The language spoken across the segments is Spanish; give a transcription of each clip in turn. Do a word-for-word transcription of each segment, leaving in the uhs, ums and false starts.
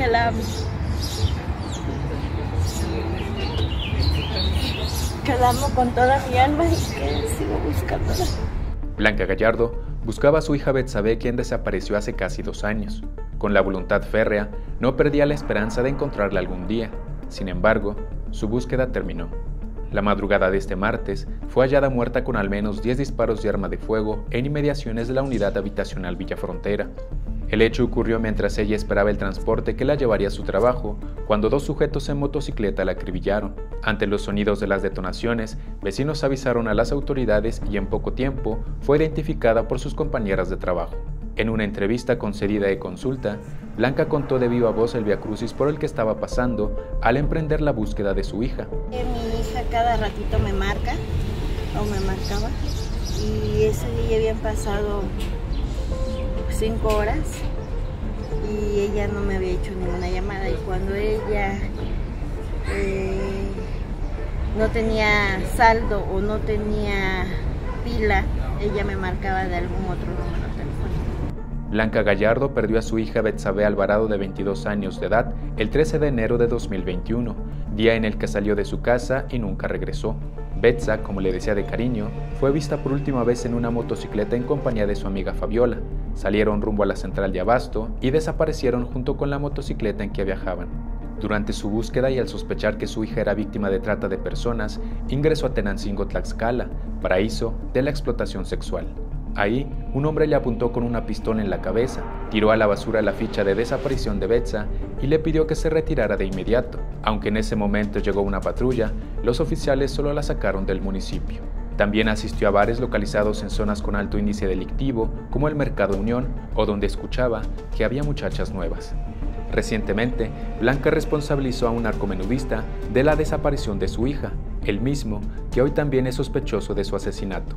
que la abra. Que la amo con toda mi alma y que sigo buscándola. Blanca Gallardo buscaba a su hija Betzabé, quien desapareció hace casi dos años. Con la voluntad férrea, no perdía la esperanza de encontrarla algún día. Sin embargo, su búsqueda terminó. La madrugada de este martes fue hallada muerta con al menos diez disparos de arma de fuego en inmediaciones de la unidad habitacional Villa Frontera. El hecho ocurrió mientras ella esperaba el transporte que la llevaría a su trabajo, cuando dos sujetos en motocicleta la acribillaron. Ante los sonidos de las detonaciones, vecinos avisaron a las autoridades y en poco tiempo fue identificada por sus compañeras de trabajo. En una entrevista concedida de consulta, Blanca contó de viva voz el viacrucis por el que estaba pasando al emprender la búsqueda de su hija. Mi hija cada ratito me marca, o me marcaba, y ese día habían pasado cinco horas y ella no me había hecho ninguna llamada, y cuando ella eh, no tenía saldo o no tenía pila, ella me marcaba de algún otro número telefónico. Blanca Gallardo perdió a su hija Betzabé Alvarado, de veintidós años de edad, el trece de enero de dos mil veintiuno, día en el que salió de su casa y nunca regresó. Betza, como le decía de cariño, fue vista por última vez en una motocicleta en compañía de su amiga Fabiola. Salieron rumbo a la central de Abasto y desaparecieron junto con la motocicleta en que viajaban. Durante su búsqueda y al sospechar que su hija era víctima de trata de personas, ingresó a Tenancingo Tlaxcala, paraíso de la explotación sexual. Ahí, un hombre le apuntó con una pistola en la cabeza, tiró a la basura la ficha de desaparición de Betza y le pidió que se retirara de inmediato. Aunque en ese momento llegó una patrulla, los oficiales solo la sacaron del municipio. También asistió a bares localizados en zonas con alto índice delictivo, como el Mercado Unión, o donde escuchaba que había muchachas nuevas. Recientemente, Blanca responsabilizó a un narcomenudista de la desaparición de su hija, el mismo que hoy también es sospechoso de su asesinato.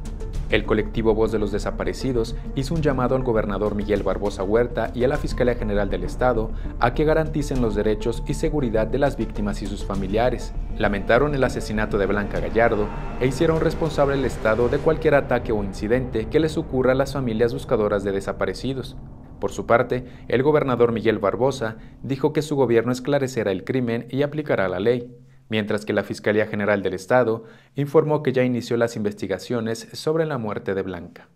El colectivo Voz de los Desaparecidos hizo un llamado al gobernador Miguel Barbosa Huerta y a la Fiscalía General del Estado a que garanticen los derechos y seguridad de las víctimas y sus familiares. Lamentaron el asesinato de Blanca Gallardo e hicieron responsable al Estado de cualquier ataque o incidente que les ocurra a las familias buscadoras de desaparecidos. Por su parte, el gobernador Miguel Barbosa dijo que su gobierno esclarecerá el crimen y aplicará la ley, mientras que la Fiscalía General del Estado informó que ya inició las investigaciones sobre la muerte de Blanca.